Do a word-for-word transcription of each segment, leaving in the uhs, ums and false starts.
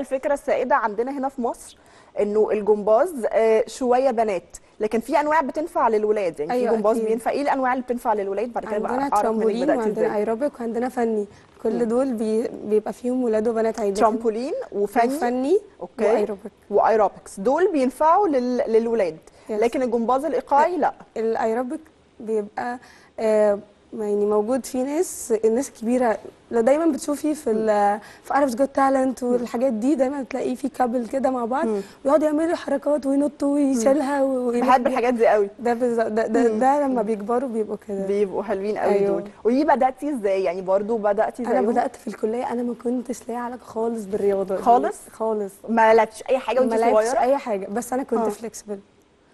الفكره السائده عندنا هنا في مصر انه الجمباز شويه بنات، لكن في انواع بتنفع للولاد، يعني أيوة في جمباز بينفع. ايه الانواع اللي بتنفع للولاد؟ بعد كده بقى ترامبولين وعندنا ايروبيك وعندنا فني، كل دول بي... بيبقى فيهم ولاد وبنات عادي. ترامبولين وفني وفني اوكي وايروبيك وايروبكس دول بينفعوا لل... للولاد يس. لكن الجمباز الايقاعي لا. الايروبيك بيبقى آه يعني موجود فيه ناس الناس كبيره، لو دايما بتشوفي في في عرفت جوت تالنت والحاجات دي دايما بتلاقي في كابل كده مع بعض ويقعدوا يعملوا حركات وينطوا ويشيلها. بحب الحاجات دي قوي. ده ده, ده, ده لما بيكبروا بيبقوا كده، بيبقوا حلوين قوي. أيوه. دول قولي بداتي ازاي؟ يعني برضو بداتي زيهم؟ انا بدات في الكليه، انا ما كنتش ليا علاقه خالص بالرياضه خالص خالص، ما لعبتش اي حاجه وانت صغيره؟ ما لعبتش اي حاجه، بس انا كنت فليكسبل.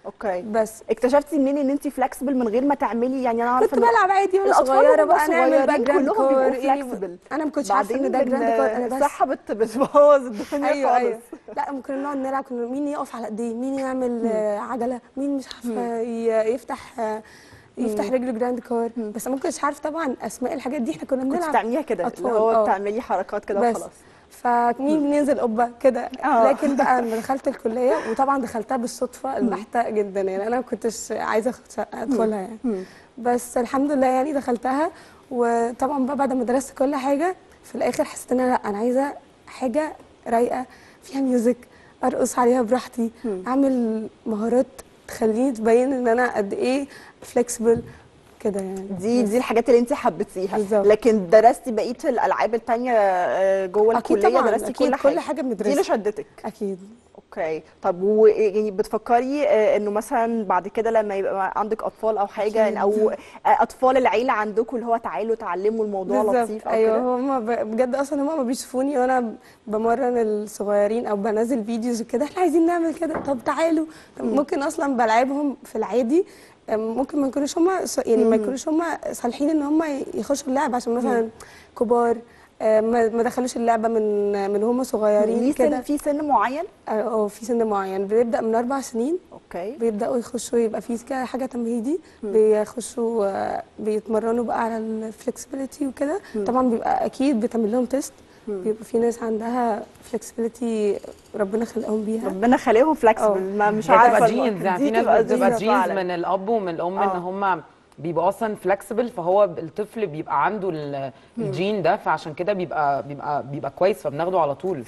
اوكي، بس اكتشفتي منين ان انت فلكسبل من غير ما تعملي؟ يعني انا عارفه كنت بلعب عادي وانا صغيره بقى، نعمل باك جراوند كور. فلكسبل انا ما كنتش عارفه ان ده جراوند كور، انا بس صح بتبوظ الدنيا. أيوة خالص. أيوة. لا ممكن نقعد نلعب، مين يقف على ايديه، مين يعمل عجله، مين مش عارفه يفتح يفتح رجله جراند كور، بس ما كنتش عارفه طبعا اسماء الحاجات دي. احنا كنا بنلعب بتعمليها كده اللي هو بتعملي حركات كده وخلاص، فمين بننزل قبه كده. لكن بقى لما دخلت الكليه، وطبعا دخلتها بالصدفه البحته جدا، يعني انا ما كنتش عايزه ادخلها يعني، بس الحمد لله يعني دخلتها. وطبعا بقى بعد ما درست كل حاجه في الاخر حسيت ان انا لا، انا عايزه حاجه رايقه فيها ميوزك، ارقص عليها براحتي، اعمل مهارات تخليني تبين ان انا قد ايه فليكسبل كده يعني. دي دي الحاجات اللي انت حبيتيها. لكن درستي بقيه الالعاب الثانيه جوه الكليه؟ درستي كل حاجه؟ كل حاجه مدرسه. دي اللي شدتك اكيد. اوكي، طب ويعني بتفكري انه مثلا بعد كده لما يبقى عندك اطفال او حاجه أكيد. او اطفال العيله عندكم اللي هو تعالوا اتعلموا الموضوع لطيف او كده؟ ايوه، هم بجد اصلا هم ما بيشوفوني وانا بمرن الصغيرين او بنزل فيديوز وكده، احنا عايزين نعمل كده، طب تعالوا. طب ممكن اصلا بلعبهم في العادي، ممكن ما يكونوش هم يعني ما يكونوش هم صالحين ان هم يخشوا اللعب، عشان مثلا كبار ما دخلوش اللعبه من من هم صغيرين كده. في سن معين؟ اه في سن معين بيبدا من اربع سنين. اوكي، بيبداوا يخشوا، يبقى في كده حاجه تمهيدي، بيخشوا بيتمرنوا بقى على الفلكسبيليتي وكده. طبعا بيبقى اكيد بتعمل لهم تيست، بيبقى في ناس عندها فلكسبيليتي ربنا خلقهم بيها، ربنا خلقهم فلكسبل. ما مش عارفه دي بتبقى جينز من الاب ومن الام ان هم بيبقى اصلا فلكسبل، فهو الطفل بيبقى عنده الجين ده، فعشان كده بيبقى بيبقى بيبقى كويس، فبناخده على طول.